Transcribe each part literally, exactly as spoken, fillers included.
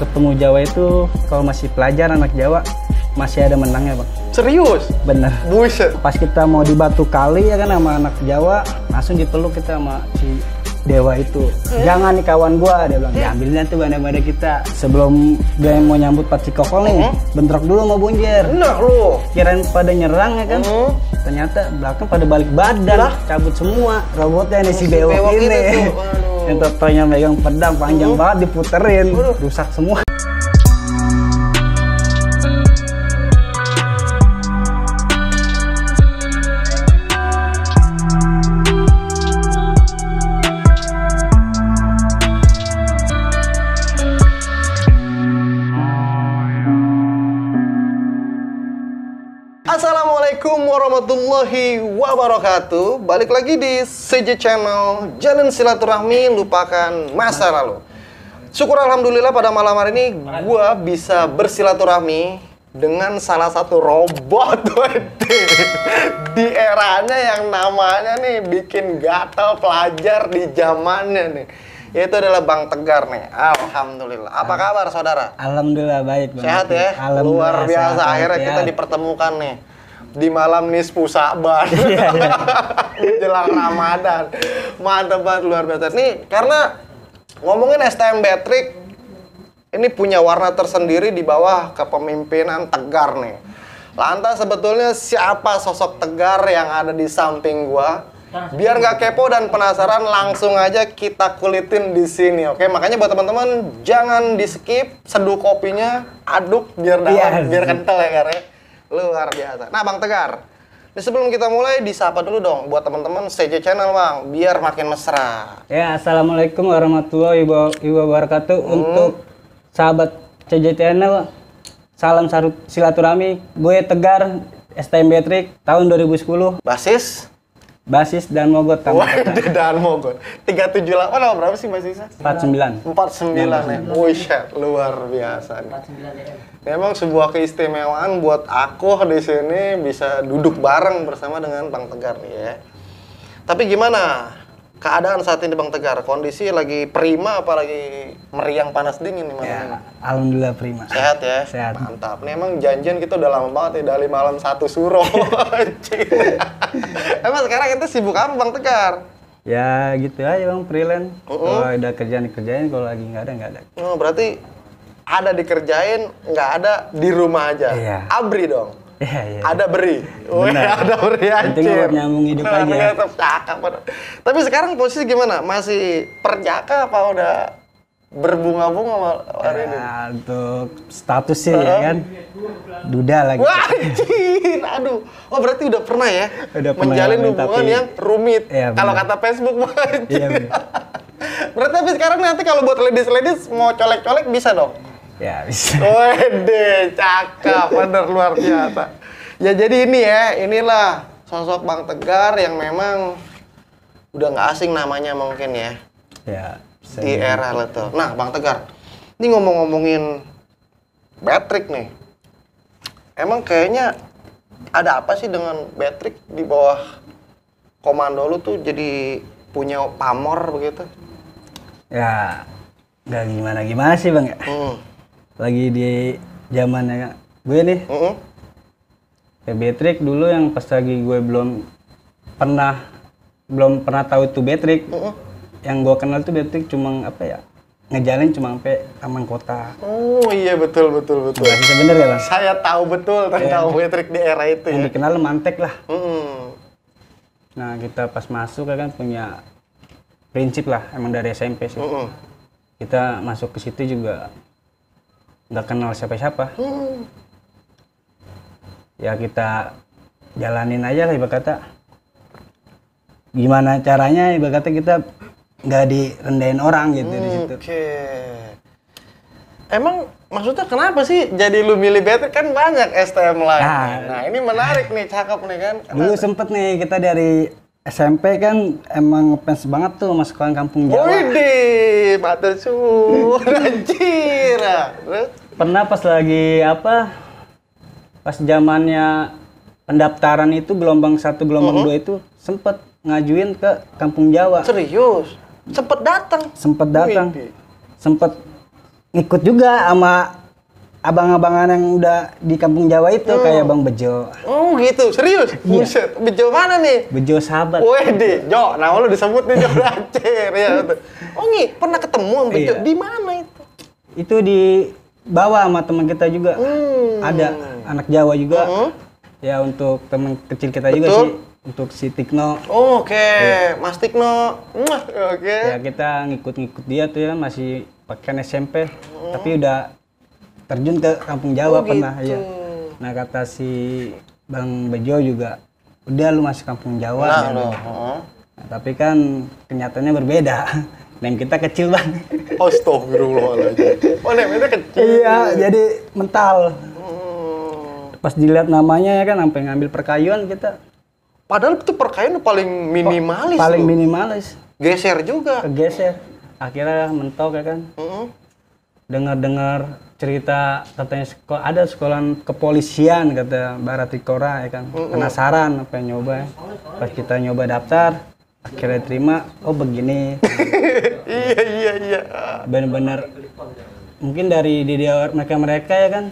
ketemu Jawa itu kalau masih pelajar anak Jawa masih ada menangnya, Bang. Serius? Bener. Buset. Pas kita mau di Batu Kali ya kan sama anak Jawa, langsung dipeluk kita sama si Dewa itu. Eh? Jangan nih kawan gua, dia bilang. Diambilnya tuh benda-benda kita. Sebelum dia mau nyambut Paci Kokol nih, uh-huh. bentrok dulu sama Bunjer. Enak lu. Kirain pada nyerang ya kan. Uh-huh. Ternyata belakang pada balik badan, lah. cabut semua. Robotnya nih si, si Bewok, Bewok ini. Yang totonya megang pedang panjang uh-huh. banget diputerin, uh-huh. rusak semua. Warahmatullahi wabarakatuh. Balik lagi di C J Channel. Jalan silaturahmi, lupakan masa lalu. Syukur alhamdulillah pada malam hari ini gua bisa bersilaturahmi dengan salah satu robot di, di eranya yang namanya nih bikin gatal pelajar di zamannya nih. Yaitu adalah Bang Tegar nih. Alhamdulillah. Apa kabar saudara? Alhamdulillah baik. Sehat ya? Luar biasa. Akhirnya kita dipertemukan nih. Di malam nih pusaban, iya, iya. jelang Ramadan, mantep banget luar biasa. Nih karena ngomongin S T M Bhatrix ini punya warna tersendiri di bawah kepemimpinan Tegar nih. Lantas sebetulnya siapa sosok Tegar yang ada di samping gua? Biar nggak kepo dan penasaran, langsung aja kita kulitin di sini, oke? Makanya buat teman-teman jangan di skip, seduh kopinya, aduk biar dalam, iya, biar kental ya karena. Luar biasa. Nah, Bang Tegar, sebelum kita mulai, disapa dulu dong buat teman-teman C J Channel, Bang, biar makin mesra. Ya, assalamualaikum warahmatullahi wabarakatuh. Hmm. Untuk sahabat C J Channel, salam silaturahmi. Gue Tegar, S T M Bhatrix, tahun dua ribu sepuluh. Basis? Basis Daan Mogot. Waduh, Daan Mogot. tiga tujuh delapan apa berapa sih basisnya? empat sembilan. empat sembilan ya. Buset, luar biasa nih. empat sembilan ya. Memang sebuah keistimewaan buat aku di sini bisa duduk bareng bersama dengan Bang Tegar nih ya. Tapi gimana keadaan saat ini Bang Tegar? Kondisi lagi prima apa lagi meriang panas dingin nih? Ya, alhamdulillah prima. Sehat ya? Sehat. Mantap. Nih emang janjian kita udah lama banget ya, dari malam satu suruh. Emang sekarang kita sibuk apa Bang Tegar? Ya gitu aja Bang, freelance. Uh -uh. Kalau ada kerjaan dikerjain, kalau lagi nggak ada nggak ada. Oh, berarti ada dikerjain, nggak ada di rumah aja. Iya. Abri dong. Iya, iya. Ada beri. Wih, ada beri aja. Penting nyambung hidup aja. Cakap. Tapi sekarang posisi gimana? Masih perjaka apa udah berbunga-bunga hari ini? Ya, untuk status sih uh-huh. ya kan. Duda lagi. Wajin, aduh. Oh berarti udah pernah ya? Udah pernah. Menjalin ya, hubungan tapi... yang rumit. Ya, kalau kata Facebook wajin. Iya, berarti tapi sekarang nanti kalau buat ladies-ladies mau colek-colek bisa dong? Ya bisa. Wede, cakep, bener luar biasa. Ya jadi ini ya, inilah sosok Bang Tegar yang memang udah nggak asing namanya mungkin ya. Ya. Di era itu. Nah, Bang Tegar, ini ngomong-ngomongin Bhatrix nih. Emang kayaknya ada apa sih dengan Bhatrix di bawah komando lu tuh jadi punya pamor begitu? Ya, nggak gimana gimana sih Bang ya. Hmm. Lagi di zamannya gue nih, uh-uh. ya Bhatrix dulu yang pas lagi gue belum pernah belum pernah tahu itu Bhatrix, uh-uh. yang gue kenal tuh Bhatrix cuma apa ya ngejalanin cuma sampai Taman Kota. Oh iya betul betul betul. Bisa bener ya Bang? Saya tahu betul tentang ya, Bhatrix di era itu. Yang ya. Dikenal mantek lah. Uh-uh. Nah kita pas masuk ya kan punya prinsip lah emang dari S M P sih. Uh-uh. Kita masuk ke situ juga. Nggak kenal siapa-siapa, hmm. ya kita jalanin aja lah ibarat kata. Gimana caranya ibarat kata kita nggak direndahin orang gitu hmm, di situ. Oke. Okay. Emang maksudnya kenapa sih jadi lu milih Bhatrix kan banyak S T M lain. Nah, nah ini menarik nih, cakep nih kan. Karena dulu sempet nih kita dari S M P kan emang ngefans banget tuh sama sekolah Kampung Jawa. Widih, Batu Ceper. Pernah pas lagi apa? Pas zamannya pendaftaran itu gelombang satu, gelombang dua uh -huh. itu sempet ngajuin ke Kampung Jawa. Serius? Sempet datang? Sempet datang. Sempet ngikut juga sama abang-abangan yang udah di Kampung Jawa itu, hmm. kayak Bang Bejo. Oh gitu, serius? Buset, yeah. Bejo mana nih? Bejo sahabat. Wede, Jo, nah lo disebut nih Jo Racer ya. Oh nih, pernah ketemu sama Bejo, yeah. di mana itu? Itu di bawah sama teman kita juga, hmm. ada anak Jawa juga, hmm. ya untuk teman kecil kita. Betul. Juga sih. Untuk si Tikno. Oh, oke, okay. ya. Mas Tikno. Oke. Okay. Ya kita ngikut-ngikut dia tuh ya, masih pakaian S M P, hmm. tapi udah terjun ke Kampung Jawa. Oh, pernah gitu. Ya. Nah kata si Bang Bejo juga, udah lu masuk Kampung Jawa. Nah, ya, loh. Loh. Nah, tapi kan kenyataannya berbeda. Nem kita kecil banget. Astagfirullahaladzim. Oh, nem kita kecil. Iya, jadi mental. Hmm. Pas dilihat namanya ya kan, sampai ngambil perkayuan kita. Padahal itu perkayaan paling minimalis. Paling loh. Minimalis. Geser juga. Geser. Akhirnya mentok ya kan. Mm-hmm. Dengar-dengar cerita katanya sekolah, ada sekolahan kepolisian kata Baratikora ya kan. Mm-hmm. Penasaran apa yang nyoba. Ya. Pas kita nyoba daftar, akhirnya terima. Oh begini. Iya iya iya. Bener-bener. Mungkin dari D D R mereka-mereka ya kan.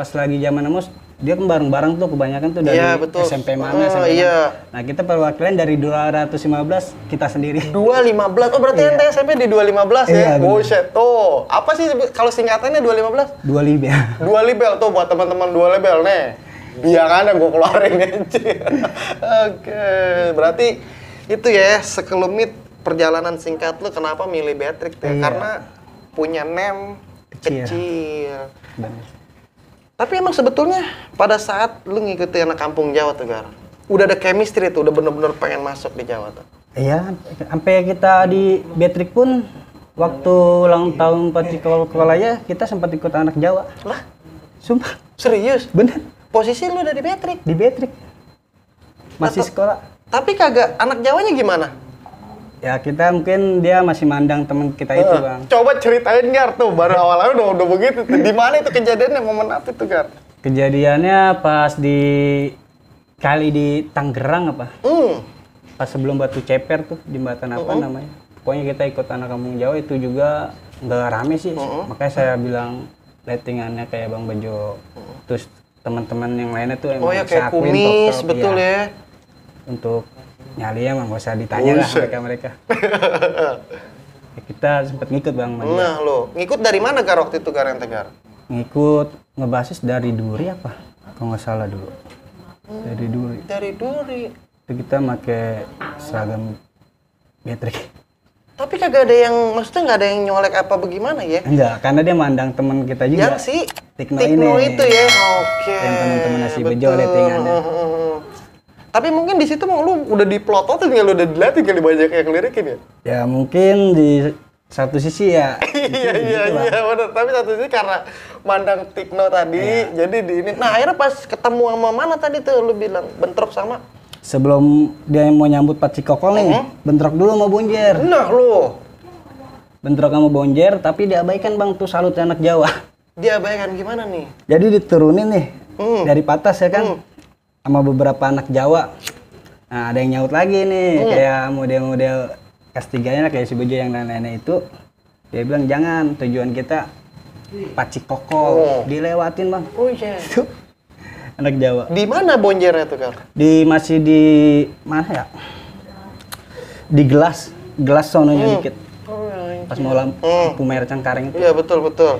Pas lagi zaman emus. Dia kan bareng-bareng tuh kebanyakan tuh dari ya, S M P mana, oh, S M P mana. Iya. Nah kita perwakilan dari dua ratus lima belas kita sendiri. dua ratus lima belas? Oh berarti ente iya. S M P di dua ratus lima belas iya, ya? Buset tuh. Apa sih kalau singkatannya dua ratus lima belas? Dua libel. Dua libel tuh buat teman-teman dua libel nih. Iya kan gue keluarin aja. Oke. Berarti itu ya sekelumit perjalanan singkat lu kenapa milih Bhatrix ya? Iya. Karena punya nem kecil. kecil. Benar. Tapi emang sebetulnya pada saat lu ngikutin anak Kampung Jawa tuh, Gar, udah ada chemistry tuh, udah bener-bener pengen masuk di Jawa tuh. Iya, sampai kita di Bhatrix pun waktu ulang tahun Patrikol Kolaya kita sempat ikut anak Jawa. Lah, sumpah. Serius? Bener. Posisi lu udah di Bhatrix? Di Bhatrix. Masih Atau, sekolah. Tapi kagak anak Jawanya gimana? Ya kita mungkin dia masih mandang temen kita itu, uh, Bang. Coba ceritain, Gar, tuh baru awalnya udah, udah begitu. Di mana itu kejadiannya, momen apa itu, Gar? Kejadiannya pas di kali di Tangerang apa? Mm. Pas sebelum Batu Ceper tuh, jembatan apa uh -uh. namanya? Pokoknya kita ikut anak Kampung Jawa itu juga nggak rame sih. Uh -uh. Makanya saya bilang lettingannya kayak Bang Bejo. Uh -uh. Terus teman-teman yang lainnya tuh emang oh, ya, kayak kumis, betul ya. ya. Untuk nyali emang gak usah ditanya lah mereka-mereka. Ya, kita sempet ngikut, Bang. Nah lo, ngikut dari mana, Gar, waktu itu, Gar, yang Tegar? Ngikut ngebasis dari Duri apa? Kalau nggak salah dulu. Hmm, dari Duri. Dari Duri. Itu kita pakai seragam Bhatrix. Tapi kagak ada yang, maksudnya nggak ada yang nyolek apa bagaimana ya? Enggak, karena dia mandang teman kita juga. Yang si Tikno, Tikno ini. itu ya? Oke. Yang teman-teman si Bejo lettingannya. Tapi mungkin di situ mau lu udah diplototin ya, lu udah dilatih kali banyak yang lirikin ya? Ya mungkin di satu sisi ya. Iya iya iya benar. Tapi satu sisi karena mandang Tikno tadi, ya. Jadi di ini. Nah akhirnya pas ketemu sama mana tadi tuh lu bilang bentrok sama? Sebelum dia mau nyambut Paci Kokol nih, uh-huh. bentrok dulu sama Bonjer. Nah lu bentrok sama Bonjer, tapi diabaikan, Bang, tuh salut anak Jawa. Diabaikan gimana nih? Jadi diturunin nih hmm. dari patas ya kan? Hmm. Sama beberapa anak Jawa. Nah, ada yang nyaut lagi nih, hmm. kayak model-model S tiga-nya kayak si Bejo yang nenek-nenek itu. Dia bilang, jangan, tujuan kita Paci Kokol. Oh. Dilewatin, Bang. Oh, yeah. Itu anak Jawa. Di mana Bonjernya tuh, Kak? Di, masih di, mana ya? Di gelas, gelas sononya hmm. dikit. Pas mau lampu, lampu merah Cengkareng itu. Iya, betul-betul.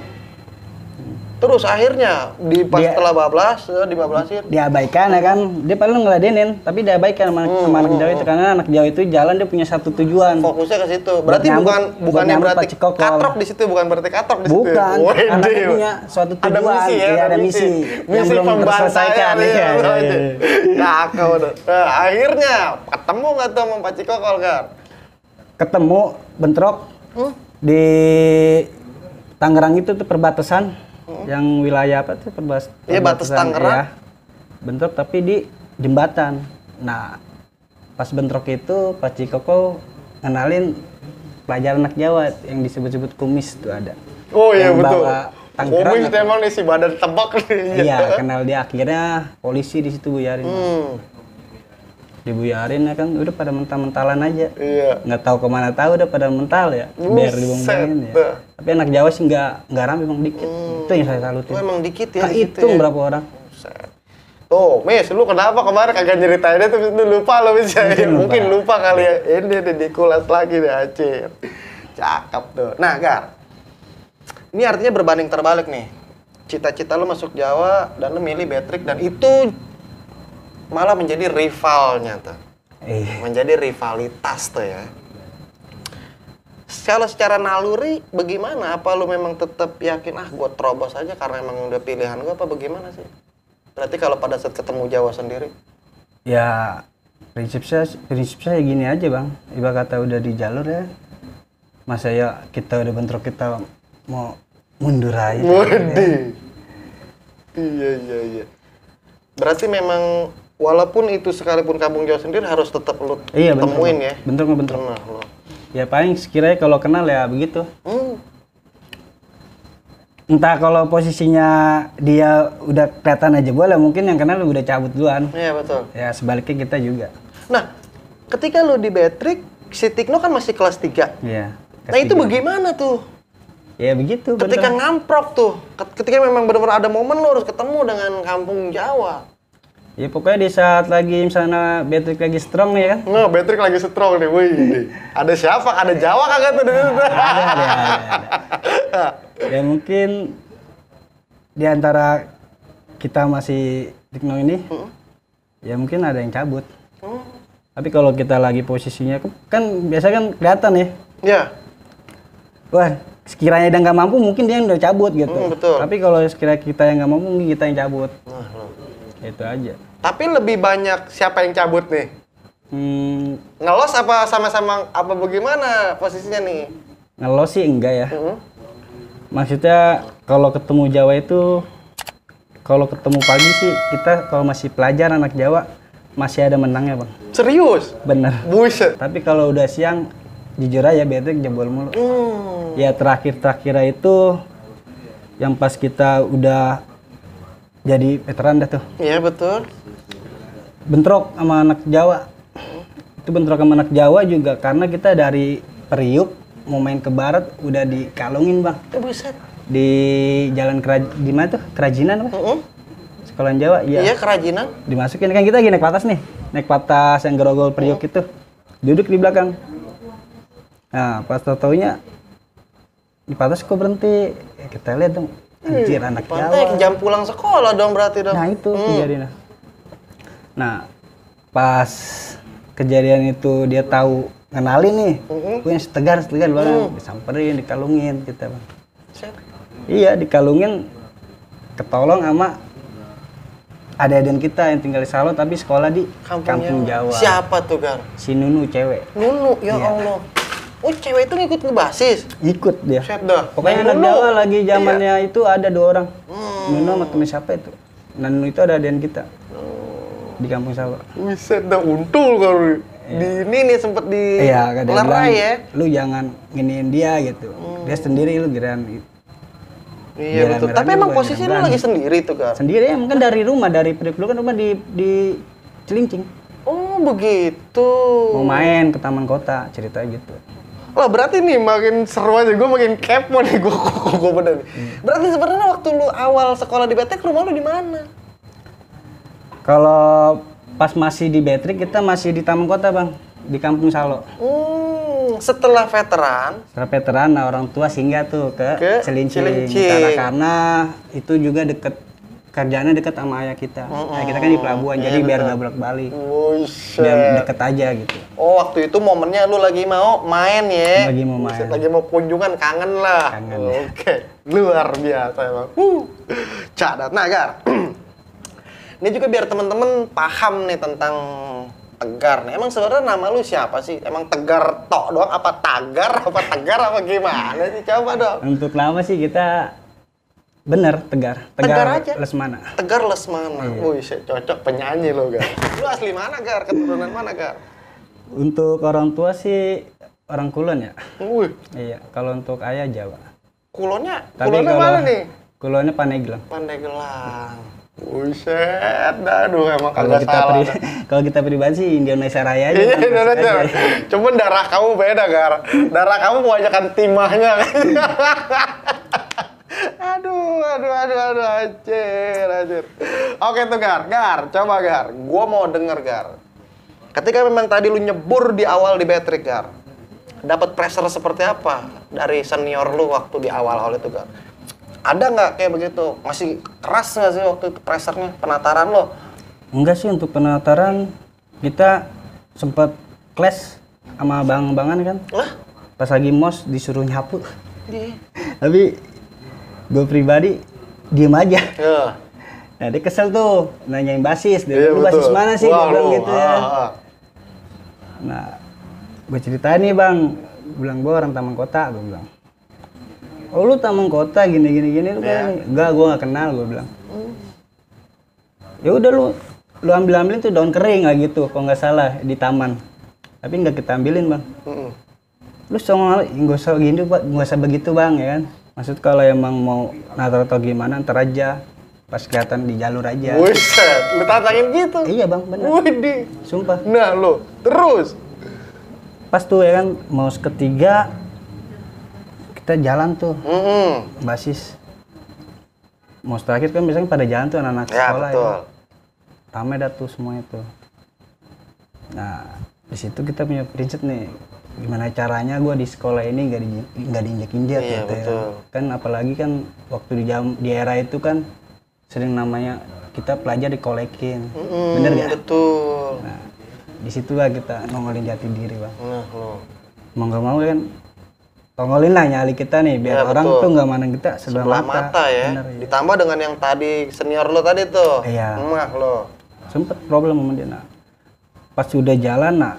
Terus akhirnya di pas dia, setelah bablas, dibablasin. Diabaikan ya kan. Dia paling ngeladenin, tapi diabaikan sama, hmm, sama anak Jawa itu. Karena anak Jawa itu jalan dia punya satu tujuan. Fokusnya ke situ. Berarti nyambut, bukan bukannya berarti katrok di situ, bukan berarti katrok di situ. Bukan. Karena dia punya suatu tujuan. Ada misi ya, ada, ada misi. Misi yang belum terselesaikan. Ya, ya, ya, ya. Nah, aku, nah, akhirnya ketemu nggak tuh sama Paci Kokol, Gar? Ketemu, bentrok hmm? di Tangerang itu tuh perbatasan. Yang wilayah apa tuh perbas? Iya, batas Tangerang. Ya, bentrok tapi di jembatan. Nah, pas bentrok itu Paci Kokol ngenalin pelajaran anak Jawa yang disebut-sebut kumis itu ada. Oh iya, yang betul. Kumis itu emang nih si badan tebak nih. Iya, kenal dia akhirnya polisi di situ buyarin. Hmm. dibuyarin ya kan, udah pada mental-mentalan aja. Iya. Nggak tahu kemana tahu udah pada mental ya. Buset, biar dibuangin ya. Nah. Tapi anak Jawa sih nggak nggak ramai, emang dikit. Hmm. Itu yang saya salutin. Emang dikit ya. Nah, itu ya. Berapa orang? Buset. Tuh, Mis, lu kenapa kemarin kagak nyeritainnya terus lu lupa lo bisa. Mungkin, mungkin lupa kali ya. Ini di dikulas lagi deh Acir. Cakep tuh. Nah, Gar. Ini artinya berbanding terbalik nih. Cita-cita lu masuk Jawa dan lu milih Bhatrix dan itu malah menjadi rivalnya tuh, eh. menjadi rivalitas tuh ya. Kalau secara naluri bagaimana? Apa lu memang tetap yakin ah gue terobos aja karena emang udah pilihan gue, apa bagaimana sih? Berarti kalau pada saat ketemu Jawa sendiri? Ya prinsip saya, prinsip saya gini aja bang, iba kata udah di jalur ya. Masa ya kita udah bentrok kita mau mundur aja. Mundur. Iya iya iya. Berarti memang walaupun itu sekalipun Kampung Jawa sendiri harus tetap lu iya, temuin bentrok, ya? Bentrok nggak bentrok? Nah, lo. Ya paling sekiranya kalau kenal ya begitu. Hmm. Entah kalau posisinya dia udah kelihatan aja boleh, mungkin yang kenal udah cabut duluan. Iya betul. Ya sebaliknya kita juga. Nah, ketika lu di Bhatrix, si Tikno kan masih kelas tiga. Iya. Nah itu bagaimana tuh? Ya begitu. Ketika bener. Ngamprok tuh, ketika memang benar-benar ada momen lu harus ketemu dengan Kampung Jawa. Ya pokoknya di saat lagi misalnya Bhatrix lagi strong ya kan? Nah, Bhatrix lagi strong nih, wih. Ada siapa? Ada Jawa kagak tuh? Nah, ada, ada, ada, ada. Ya mungkin di antara kita masih Tikno ini, hmm? ya mungkin ada yang cabut. Hmm? Tapi kalau kita lagi posisinya, kan biasa kan kelihatan ya? Iya. Wah, sekiranya dia nggak mampu mungkin dia udah cabut gitu. Hmm, betul. Tapi kalau sekiranya kita yang nggak mampu, mungkin kita yang cabut. Nah, itu aja. Tapi lebih banyak siapa yang cabut nih? Hmm. Ngelos apa sama-sama apa bagaimana posisinya nih? Ngelos sih enggak ya. Mm-hmm. Maksudnya kalau ketemu Jawa itu, kalau ketemu pagi sih kita kalau masih pelajar anak Jawa masih ada menangnya bang. Serius? Bener. Buset. Tapi kalau udah siang jujur aja Bhatrix jebol mulu. Mm. Ya terakhir-terakhir itu yang pas kita udah jadi veteran dah tuh. Iya betul. Bentrok sama anak Jawa. Itu bentrok sama anak Jawa juga karena kita dari Periuk mau main ke barat udah dikalungin bang. Eh, buset. Di jalan keraj di mana tuh? Kerajinan apa? Mm-hmm. Sekolahan Jawa. Iya. Iya kerajinan. Dimasukin kan kita lagi naik patas nih. Naik patas yang gerogol Periuk mm. itu. Duduk di belakang. Nah pas tau-taunya di patas kok berhenti. Ya, kita lihat dong. Anjir, anak Jawa. Jam pulang sekolah dong berarti dong. Nah itu hmm. kejadiannya. Nah pas kejadian itu dia tahu kenalin nih, gue yang setegar setegar banget, disamperin, dikalungin kita bang. Siap. Iya dikalungin, ketolong sama adik-adik kita yang tinggal di Salo tapi sekolah di Kampung, Kampung Jawa. Jawa. Siapa tuh Gar? Si Nunu cewek. Nunu ya, ya. Allah. Oh cewek itu ngikut ke basis? Ikut dia. Dah. Pokoknya anak Jawa lagi zamannya iya. itu ada dua orang. Hmm. Nunu sama temen siapa itu? Nunu itu ada adik kita. Oh. Di Kampung Jawa. Buset dah untul kali. Iya. Di ini nih sempet di iya, lerai ya. Lu jangan nginiin dia gitu. Hmm. Dia sendiri lu geran gitu. Iya geran betul. Tapi emang posisi lu lagi sendiri tuh kan? Sendiri ya mungkin dari rumah, dari Periuk lu kan rumah di di Cilincing. Oh begitu. Mau main ke Taman Kota cerita gitu. Wah berarti nih makin seru aja, gue makin kepo nih, gue gue bener nih. Hmm. Berarti sebenarnya waktu lu awal sekolah di Bhatrix, rumah lu di mana? Kalau pas masih di Bhatrix, kita masih di Taman Kota bang, di Kampung Salo. Hmm, setelah veteran? Setelah veteran, nah orang tua singgah tuh ke, ke Cilincing. Cilincing. Karena itu juga deket, kerjaannya deket sama ayah kita. Mm-hmm. Ayah kita kan di pelabuhan, yeah, jadi betul. Biar gak bolak-balik. Biar deket aja gitu. Oh waktu itu momennya lu lagi mau main ya? Lagi mau main. Lagi mau kunjungan, kangen lah. Kangen oh, ya. Oke, okay. Luar biasa emang. Wuh, cadat. Nah Gar, ini juga biar temen-temen paham nih tentang Tegar nih. Emang sebenarnya nama lu siapa sih? Emang Tegar tok doang? Apa Tagar? Apa Tegar? Apa gimana sih? Coba dong. Untuk nama sih kita... Bener, Tegar. Tegar, Tegar aja. Lesmana. Tegar Lesmana. Iya. Wih, cocok penyanyi lo, Gar. Lu asli mana, Gar? Keturunan mana, Gar? Untuk orang tua sih orang Kulon ya. Wih. Iya, kalau untuk ayah Jawa. Kulonnya? Tapi kulonnya mana nih? Kulonnya Pandeglang. Pandeglang. Buset, aduh emang kalau kita salah. Kalau kita pribadi sih Indonesia Raya aja. Iya, Indonesia. Cuman darah kamu beda, Gar. Darah kamu kebanyakan timahnya. aduh, aduh, aduh, aduh, anjir, anjir. Oke tuh, Gar. Gar, coba, Gar. Gua mau denger, Gar. Ketika memang tadi lu nyebur di awal di Bhatrix, Gar. Dapat pressure seperti apa dari senior lu waktu di awal-awal itu, Gar? Ada nggak kayak begitu? Masih keras nggak sih waktu itu pressure-nya, penataran lo? Enggak sih, untuk penataran kita sempat clash sama abang-abangan kan. Lah? Pas lagi mos disuruh nyapu. Di. Tapi gue pribadi diem aja. Ya. Nah dia kesel tuh, nanyain basis. Dia, ya, lu basis mana sih? Wow, dia bilang gitu ya. Ah. Nah, gue ceritain nih bang. Gue bilang, gue orang Taman Kota, gue bilang. Oh lu Taman Kota gini gini gini lu yeah. Kan enggak, gua nggak kenal, gua bilang. Mm. Ya udah lu lu ambil ambilin tuh daun kering lah gitu, kalau nggak salah di taman. Tapi nggak kita ambilin bang. Mm -mm. Lu soal nggak usah gini pak, nggak usah begitu bang ya kan. Maksud kalau emang mau natar atau gimana ntar aja, pas kelihatan di jalur aja. Buset, lu tantangin gitu? Iya bang, bener. Widih. Sumpah. Nah lu terus. Pas tuh ya kan mau ketiga. Kita jalan tuh, mm-hmm. Basis. Mau terakhir kan biasanya pada jalan tuh anak-anak ya, sekolah betul. Ya. Rame dah tuh semua itu. Nah, di situ kita punya prinsip nih, gimana caranya gue di sekolah ini nggak di nggak diinjak-injak iya, gitu betul. Ya. Kan apalagi kan waktu di jam di era itu kan sering namanya kita pelajar dikolekin, mm-hmm, bener gak? Betul. Nah, di situlah kita nongolin jati diri bang. Nah, lo. Mau nggak mau kan? Tongolin lah nyali kita nih, biar ya, orang betul. Tuh nggak mandang kita sebelah, sebelah mata, mata ya. Bener, ya. Ditambah dengan yang tadi senior lo tadi tuh, iya. Emak lo. Sempet problem sama dia, nah. Pas udah jalan, nah.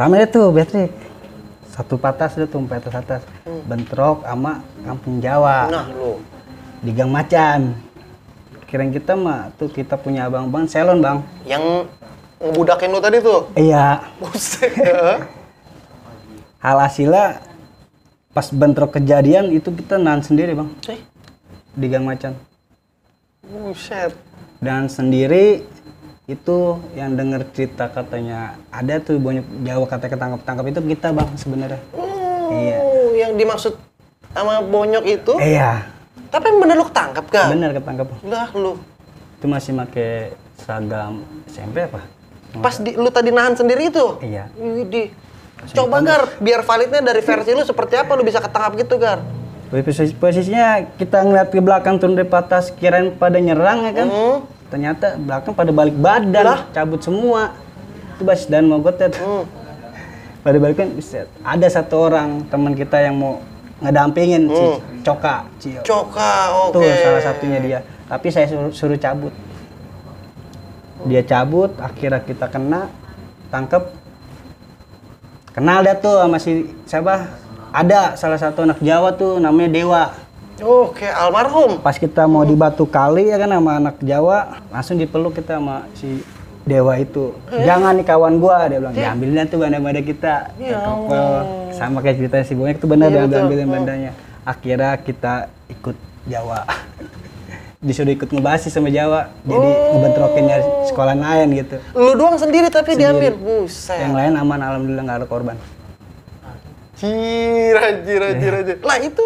Rame tuh, Bhatrix. Satu patas dia tuh, patas atas. Hmm. Bentrok sama Kampung Jawa. Nah lo. Di Gang Macan. Kirain kita mah, tuh kita punya abang-abang selon bang. Yang ngebudakin lo tadi tuh? Iya. Buset ya. Alhasilnya pas bentrok kejadian itu kita nahan sendiri bang, eh? Di Gang Macan. Buset. Dan sendiri itu yang denger cerita katanya ada tuh banyak Jawa kata ketangkap-tangkap itu kita bang sebenarnya. Oh, iya. Yang dimaksud sama bonyok itu? Iya. Tapi bener lu ketangkap kan? Bener ketangkap. Lah lu. Itu masih pakai seragam S M P apa? Pas di, lu tadi nahan sendiri itu? Iya. Di. Coba Gar, biar validnya dari versi lu seperti apa lu bisa ketangkap gitu Gar? Posisi posisinya kita ngeliat ke belakang turun dari atas, kirain pada nyerang ya kan? Mm. Ternyata belakang pada balik badan, lah. Cabut semua. Itu Bas dan Mogot ya tuh. Mm. Pada balik kan ada satu orang teman kita yang mau ngedampingin mm. si Coka. Si Coka, oke. Okay. Tuh salah satunya dia. Tapi saya suruh, suruh cabut. Dia cabut, akhirnya kita kena, tangkep. Kenal dia tuh sama si siapa? Ada salah satu anak Jawa tuh namanya Dewa. Oke, almarhum. Pas kita mau di Batu Kali ya kan sama anak Jawa, langsung dipeluk kita sama si Dewa itu. Eh. Jangan nih kawan gua, dia bilang. Diambilnya tuh benda-benda kita. Ya Allah. Sama kayak cerita si Bonyok itu benar dia ambilin bendanya. Akhirnya kita ikut Jawa. Disuruh ikut ngebahas sama Jawa, jadi oh. Ngebentrokin dari sekolah lain gitu. Lu doang sendiri tapi sendiri. Diambil? Buset. Yang lain aman, alhamdulillah nggak ada korban. Cira, cira, cira, cira. Lah itu...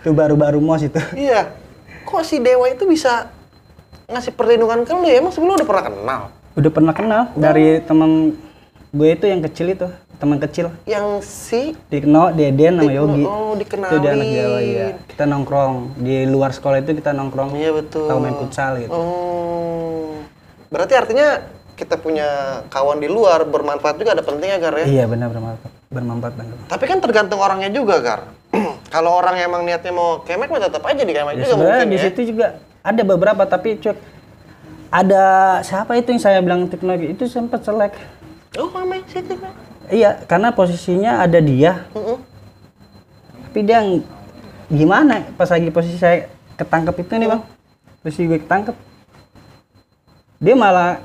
Itu baru-baru mos itu. Iya. Kok si Dewa itu bisa ngasih perlindungan ke lu ya? Emang sebelum udah pernah kenal? Udah pernah kenal. Oh. Dari temen gue itu yang kecil itu. Teman kecil yang si Tikno, Dian, sama Yogi. Oh, dikenalin. Itu dia anak Jawa ya. Kita nongkrong di luar sekolah itu kita nongkrong. Iya betul. Tahu main futsal gitu. Oh. Berarti artinya kita punya kawan di luar bermanfaat juga ada pentingnya Gar ya. Iya benar bermanfaat. Bermanfaat banget. Tapi kan tergantung orangnya juga Gar. Kalau orang emang niatnya mau kemek mah tetap aja di kemek ya, juga mungkin di ya. Di situ juga ada beberapa tapi cuek. Ada siapa itu yang saya bilang Tikno itu sempat selek. Oh, mama si Tikno. Iya, karena posisinya ada dia. Mm-hmm. Tapi dia yang gimana? Pas lagi posisi saya ketangkep itu nih bang, posisi gue ketangkep. Dia malah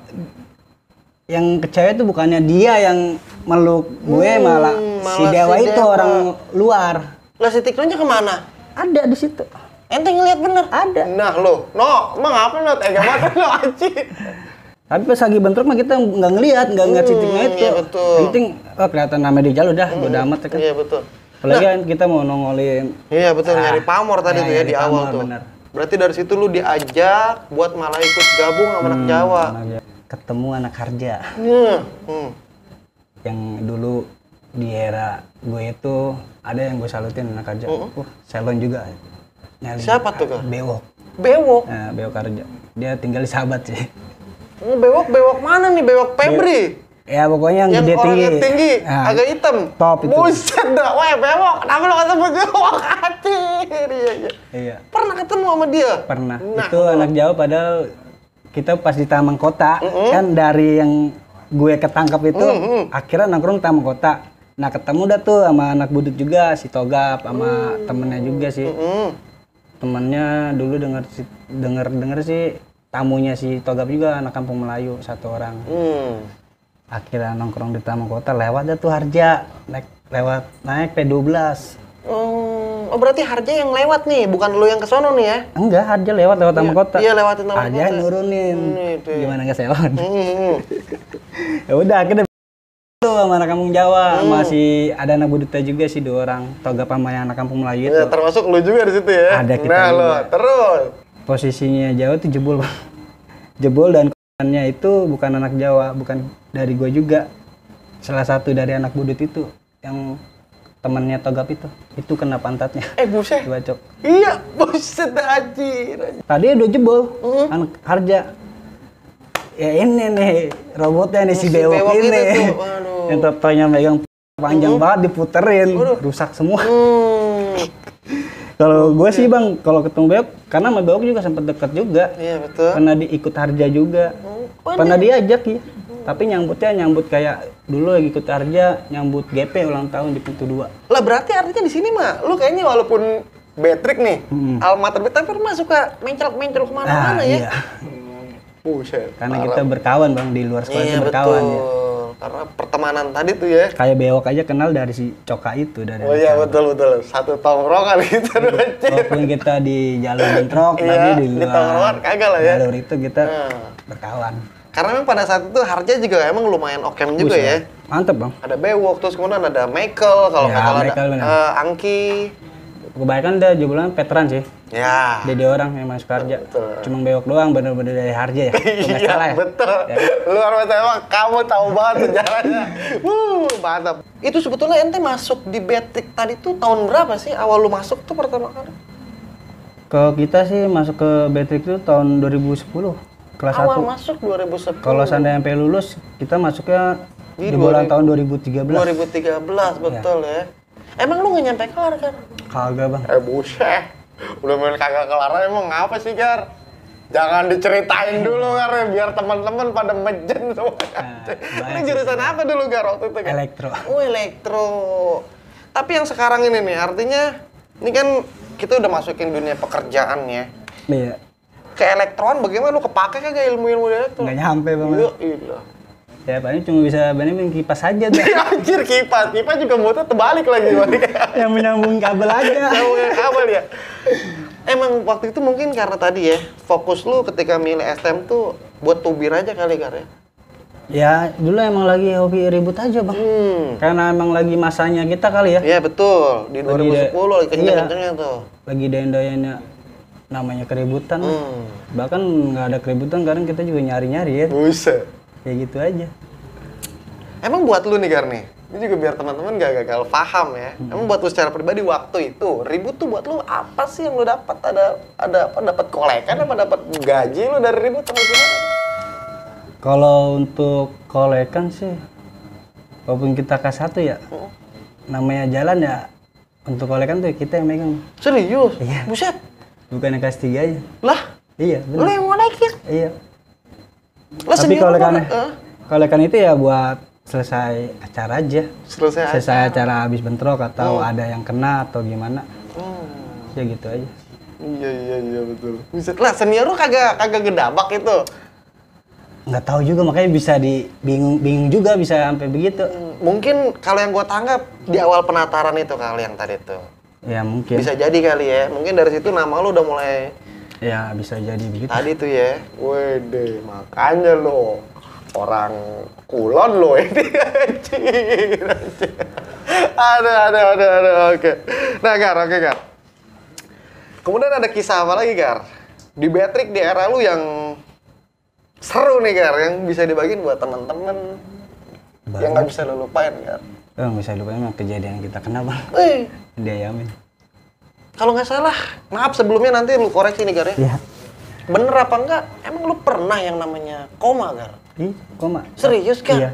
yang kecewa itu bukannya dia yang meluk gue, hmm, malah, malah si Dewa si itu Dewa. Orang luar. Lah si Tiknonya kemana? Ada di situ. Ente ngeliat bener? Ada. Nah lo, no, emang apa lo tega banget lo aci. Tapi pas lagi bentrok mah kita nggak ngeliat, nggak ngeliat titiknya itu. Iya betul. Penting, oh, kelihatan nama di jalur dah, bodo amat ya kan. Iya betul. Apalagi nah, kita mau nongolin. Iya betul, ah, nyari pamor tadi tuh ya di awal tuh. Bener. Berarti dari situ lu diajak buat malah ikut gabung sama hmm, anak Jawa. Ketemu anak Harja. Hmm. Hmm. Yang dulu di era gue itu ada yang gue salutin anak Harja. Uh, uh. uh salon juga. Nyali. Siapa tuh kan? Bewok. Bewok. Nah, Bewok Harja. Dia tinggal di Sahabat sih. Bewok Bewok mana nih? Bewok Pebri. Bewok. Ya pokoknya yang, yang gede tinggi. tinggi nah, agak hitam. Top itu. Buset dah. Wah, Bewok. Kenapa lo ketemu Bewok? Hadir. Iya, iya. Iya. Pernah ketemu sama dia? Pernah. Nah, itu anak Jawa padahal kita pas di Taman Kota mm -hmm. kan dari yang gue ketangkap itu mm -hmm. akhirnya nongkrong Taman Kota. Nah, ketemu dah tuh sama anak Boedoet juga, si Togap sama mm. temennya juga sih. Mm -hmm. Temennya dulu denger denger denger sih tamunya si Togap juga anak Kampung Melayu satu orang. Mm. Akhirnya nongkrong di Taman Kota, lewat tuh Harja, naik lewat naik P dua belas. Oh, oh berarti Harja yang lewat nih, bukan lu yang kesono nih ya? Enggak, Harja lewat lewat Taman Kota. Iya, lewatin Taman Kota. Harja nurunin. Hmm, itu. Gimana enggak selon? Hmm. Ya udah, akhirnya sama anak Kampung Jawa, hmm. masih ada anak Boedoet juga sih dua orang, Togap sama anak Kampung Melayu itu. Ya, termasuk lu juga di situ ya? Ada kita. Nah, lo, terus posisinya Jawa tuh jebol, Bang. Jebol dan nya itu bukan anak Jawa, bukan dari gue juga. Salah satu dari anak Boedoet itu yang temennya Togap itu, itu kena pantatnya. Eh buset. Bacok. Iya, buset anjir. Tadi udah jebol, mm. anak Harja. Ya ini nih robotnya nih si Bewok ini. Yang totonya megang panjang mm. banget diputerin, Aduh. rusak semua. Mm. Kalau gue sih bang, kalau ketemu Bewok, karena sama Bewok juga sempet deket juga. Iya betul. Pernah diikut Harja juga. Hmm, Pernah diajak ya. Hmm. Tapi nyambutnya nyambut kayak dulu lagi ikut Harja, nyambut G P ulang tahun di pintu dua. Lah berarti artinya di sini mah, lu kayaknya walaupun Bhatrix nih, hmm. almater tapi pernah suka mencelok-mencelok kemana-mana ah, ya. Iya. Buset. Karena parah. Kita berkawan bang, di luar sekolah iya, itu berkawan betul. ya. Karena pertemanan tadi tuh ya. Kayak Bewok aja kenal dari si Coka itu. Dari oh iya betul-betul. Satu tongkrongan gitu. Walaupun kita di jalur bentrok, iya, tapi di luar di tongkrongan kagak lah ya. Jalur itu kita nah. berkawan. Karena memang pada saat itu Harja juga emang lumayan okem juga ya. Mantep bang. Ada Bewok, terus kemudian ada Michael. Kalau ya, Michael ada uh, Angki. Kebanyakan udah jualan veteran sih. Ya. Jadi orang yang masuk Harja. Betul. Cuma Bewok doang bener-bener dari Harja ya. Iya ya? Betul. Ya. Luar biasa kamu tahu banget sejarahnya. Wuh, mantap. Itu sebetulnya ente masuk di Bhatrix tadi tuh tahun berapa sih? Awal lu masuk tuh pertama kali? Ke kita sih masuk ke Bhatrix itu tahun dua ribu sepuluh kelas awal satu. Awal masuk dua ribu sepuluh. Kalau seandainya sampai lulus, kita masuknya di, di bulan tahun dua ribu tiga belas. dua ribu tiga belas betul ya. ya. Emang lu nggak nyampe kelar kan? Kagak bang. Eh buset, udah main kagak kelar emang ngapa sih Gar? Jangan diceritain dulu Gar, biar teman-teman pada mejen semua. Nah, ini jurusan apa dulu Gar waktu itu kan? Elektro. Oh elektro. Tapi yang sekarang ini nih, artinya ini kan kita udah masukin dunia pekerjaan ya. Iya. Ke elektron bagaimana lu kepake kagak ilmu-ilmu elektro? Nggak nyampe bang. Iya iya. Ya paling cuma bisa benerin kipas aja deh. Anjir kipas, kipas juga motor terbalik lagi. Yang menyambung kabel aja. Yang kabel ya. Emang waktu itu mungkin karena tadi ya, fokus lu ketika milih S T M tuh buat tubir aja kali Gar ya? Ya dulu emang lagi hobi ribut aja bang. Hmm. Karena emang lagi masanya kita kali ya. Iya betul, di lagi dua ribu sepuluh da lagi kenceng-kencengnya iya, tuh. Lagi daya-dayanya namanya keributan. Hmm. Bahkan nggak ada keributan kadang kita juga nyari-nyari ya. Buset. Ya gitu aja. Emang buat lu nih Gar nih, ini juga biar teman-teman gak gagal paham ya. Hmm. Emang buat lu secara pribadi waktu itu ribut tuh buat lu apa sih yang lu dapat? Ada ada apa? Dapat kolekan apa dapat gaji lu dari ribut sama gimana? Kalau untuk kolekan sih, walaupun kita K satu ya, hmm. namanya jalan ya. Untuk kolekan tuh kita yang megang. Serius? Iya. Buset. Bukan yang K tiga aja. Lah? Iya. Bener. Lu yang kolekin? Iya. Lo tapi kolekan, uh. kolekan itu ya buat selesai acara aja. Selesai, selesai acara habis bentrok atau hmm. ada yang kena atau gimana. Hmm. Ya gitu aja. Iya iya iya betul. Bisa lah senior lu kagak kagak gedabak itu. Nggak tahu juga makanya bisa di bingung bingung juga bisa sampai begitu. Mungkin kalau yang gua tanggap di awal penataran itu kali yang tadi tuh. Ya mungkin. Bisa jadi kali ya. Mungkin dari situ nama lu udah mulai. Ya bisa jadi begitu. Tadi tuh ya. Wede, makanya lo orang Kulon lo ini. Anjir, anjir. Aduh, aduh, aduh, aduh. Oke. Nah, Gar, oke, Gar. Kemudian ada kisah apa lagi, Gar? Di Bhatrix di era lu yang seru nih, Gar, yang bisa dibagiin buat temen-temen yang nggak bisa lu lupain, Gar. Yang oh, bisa lupain mah kejadian kita kenapa? Eh. Dia yamin. Kalau nggak salah, maaf sebelumnya nanti lu koreksi nih, Gar ya. Iya. Bener apa enggak? Emang lu pernah yang namanya koma, Gar? Ih, koma. Serius, Gar? Iya.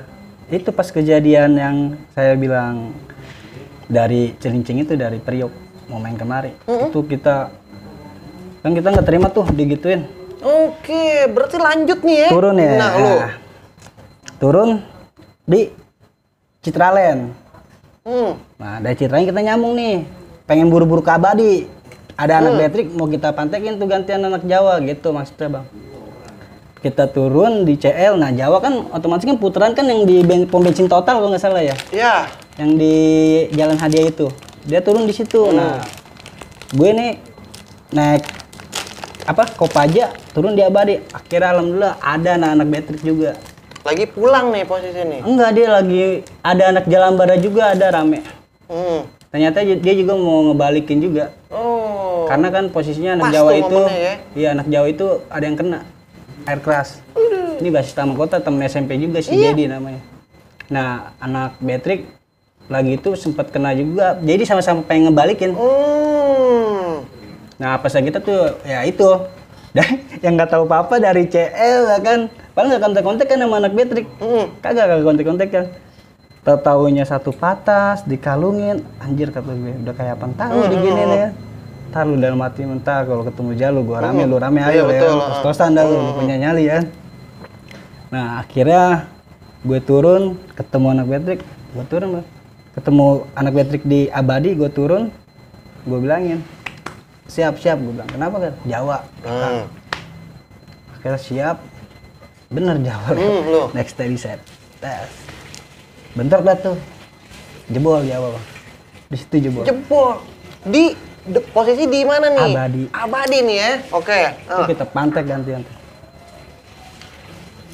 Itu pas kejadian yang saya bilang dari Cilincing itu, dari Priok mau main kemari. Mm-hmm. Itu kita kan kita nggak terima tuh digituin. Oke, berarti lanjut nih ya. Turun ya. Nah, lu. Turun di Citraland. Hmm. Nah, dari Citraland kita nyambung nih. Pengen buru-buru ke Abadi. Ada hmm. anak Bhatrix mau kita pantekin tuh gantian anak Jawa gitu maksudnya, Bang. Kita turun di C L. Nah, Jawa kan otomatis kan putaran kan yang di pom bensin total kalau nggak salah ya. Iya. Yang di Jalan Hadiah itu. Dia turun di situ. Hmm. Nah, gue nih naik apa Kopaja turun di Abadi, akhirnya alhamdulillah ada anak-anak Bhatrix juga lagi pulang nih posisi ini. Enggak, dia lagi ada anak Jalan Bara juga, ada rame. Hmm. Ternyata dia juga mau ngebalikin juga. Oh. Karena kan posisinya anak Pas Jawa itu ya? Iya, anak Jawa itu ada yang kena air keras. Udah. Ini basis Taman Kota, temen S M P juga si iya. Dedi namanya. Nah, anak Bhatrix lagi itu sempat kena juga, jadi sama-sama pengen ngebalikin. Hmm. Nah, pas kita tuh ya itu. Dan yang nggak tahu apa-apa dari C L kan, paling nggak kontak-kontak kan sama anak Bhatrix. Mm. Kagak kagak kontak-kontak kan. Tahu-taunya satu patas dikalungin, anjir kata gue, udah kayak apa tahu mm. diginiin ya. Entar lu dalam hati mentar kalau ketemu Jalu gua rame, mm. lu rame ayo ya. Terus-terusan dah lu punya nyali ya. Nah, akhirnya gue turun ketemu anak Bhatrix, gue turun, Bang. Ketemu anak Bhatrix di Abadi, gue turun. Gue bilangin, siap-siap, gue bilang, kenapa kan? Jawa. Hmm. Akhirnya siap, bener Jawa. Hmm, next day set, tes. Bentar dah tuh, jebol Jawa, Bang. Di situ jebol. Jebol. Di de, posisi di mana nih? Abadi. Abadi nih ya. Oke. Okay. Uh. Kita pantek gantian.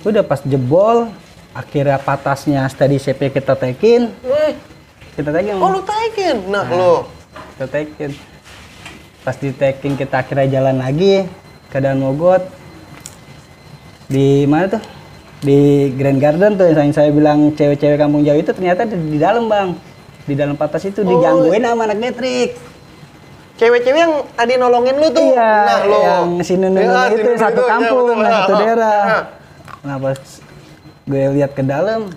Udah pas jebol, akhirnya patasnya steady C P kita tekin. Wih. Kita tekin. Oh, lu tekin? Nah, nah, lu. Kita tekin. Pas di taking kita akhirnya jalan lagi ke Daan Mogot di mana tuh di Grand Garden tuh yang saya bilang cewek-cewek Kampung Jawa itu ternyata di dalam, Bang, di dalam patas itu. Oh. Digangguin sama anak Bhatrix, cewek-cewek yang tadi nolongin lu tuh. Iya, nah, lo yang si Nunu itu, si Nunu satu itu, kampung ya, nah, satu daerah. Nah, pas gue lihat ke dalam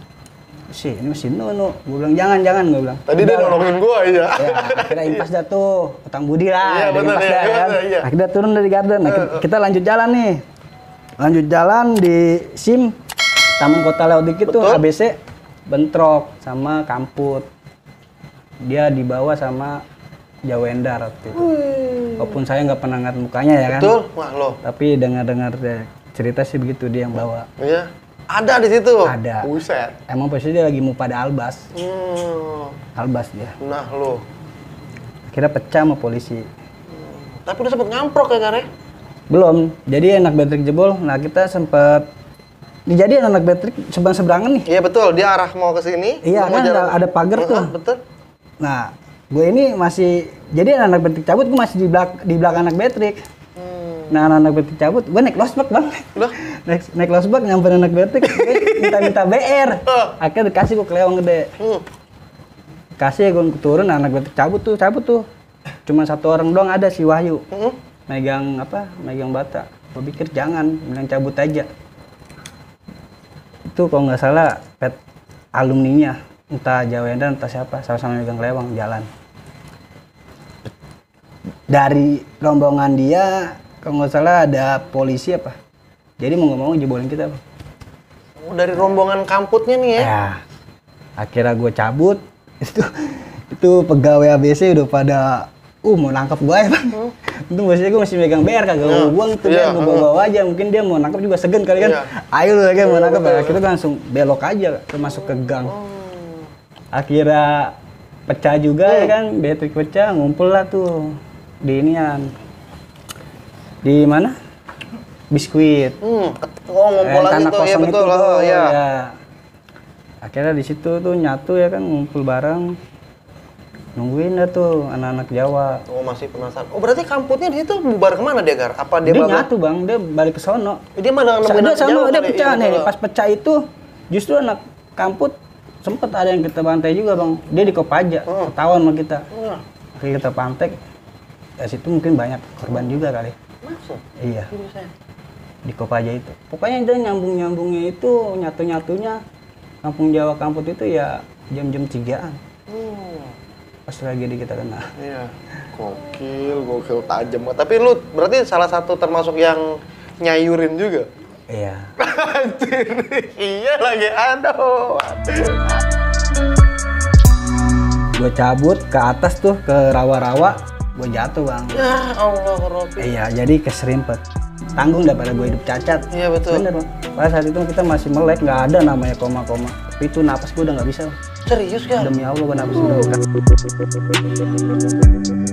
sih ini masih Nunu, gue bilang jangan-jangan, gue bilang tadi dia nolongin gue aja. Ya, akhirnya impas dah tuh, utang budi lah. Iya, bener, impas iya, dah, bener, kan? Iya. Akhirnya turun dari garden, nah, kita lanjut jalan nih, lanjut jalan di SIM Taman Kota lewat dikit. Betul. Tuh A B C bentrok sama Kamput, dia dibawa sama Jawendar waktu itu. Hmm. Walaupun saya nggak pernah ngeliat mukanya ya. Betul. Kan wah, lo. Tapi dengar-dengar cerita sih begitu dia yang bawa. Iya. Ada di situ. Ada. Buset. Emang posisi dia lagi mau pada albas. Hmm. Albas dia. Nah, lo. Akhirnya pecah sama polisi. Hmm. Tapi udah sempet ngamprok ya, Gar? Belum. Jadi anak Bhatrix jebol. Nah, kita sempet dijadiin anak Bhatrix seberang seberangan nih. Iya, betul. Dia arah mau ke sini. Iya, kan ada, ada pagar tuh. Uh-huh, betul. Nah, gue ini masih jadi anak Bhatrix cabut, gue masih di belak di belakang anak Bhatrix. Nah, anak-anak Bhatrix cabut, gue naik losbak, Bang. Loh? Naik, naik losbak, nyamperin anak Bhatrix, gue minta-minta B R. Akhirnya dikasih gue kelewang gede. Hmm. Kasih gue turun, anak Bhatrix cabut tuh, cabut tuh. Cuma satu orang doang ada, si Wahyu. Hmm. Megang apa, megang bata. Gue pikir jangan, bilang cabut aja. Itu kalau nggak salah, pet alumninya. Entah Jawendan, entah siapa, sama-sama megang kelewang, jalan. Dari rombongan dia, kalau nggak salah ada polisi apa? Jadi mau nggak mau jebolin kita, Bang. Oh, dari rombongan Kamputnya nih ya? Ya. Akhirnya gue cabut. Itu itu pegawai A B C udah pada, uh mau nangkap gue ya, Bang. Hmm. Untung biasanya gue masih megang B R, kagak gue buang tuh, yeah. Gue bawa-bawa aja. Mungkin dia mau nangkap juga segen kali kan? Yeah. Ayo lu lagi mau nangkap. Akhirnya gue langsung belok aja, termasuk ke gang. Akhirnya pecah juga hmm. ya kan, Bhatrix pecah, ngumpul lah tuh di inian, di mana? Biskuit. Hmm, oh, ngumpul eh, tanah itu, kosong ya, betul, itu lah, tuh, ya. ya. Akhirnya di situ tuh nyatu ya kan, ngumpul bareng, nungguin dah tuh anak-anak Jawa. Oh, masih penasaran. Oh, berarti kamputnya di situ bubar kemana dia, Gar? Apa dia, dia nyatu, Bang, dia balik ke sono. Dia mana nemuin Jawa? Dia pecah nih, pas pecah itu justru anak kamput sempet ada yang kita bantai juga, Bang. Dia di Kopaja, hmm. ketahuan sama kita. Hmm. Akhirnya kita pantek. Dari situ mungkin banyak korban juga kali. Maksud? Iya. Di Kopaja itu. Pokoknya dia nyambung-nyambungnya itu, nyatu-nyatunya Kampung Jawa kamput itu ya jam-jam tigaan. Hmm. Pas lagi di kita kena. Iya. Gokil, gokil tajam. Tapi lu berarti salah satu termasuk yang nyayurin juga? Iya. Iya lagi, aduh. Gue cabut ke atas tuh, ke rawa-rawa, gue jatuh, Bang. Ya Allah, Robi. Iya, jadi keserimpet. Tanggung daripada gue hidup cacat. Iya, betul. Bener, Bang. Pada saat itu kita masih melek, nggak ada namanya koma-koma. Tapi itu napas gue udah nggak bisa. Serius, kan? Demi Allah, gue napas udah.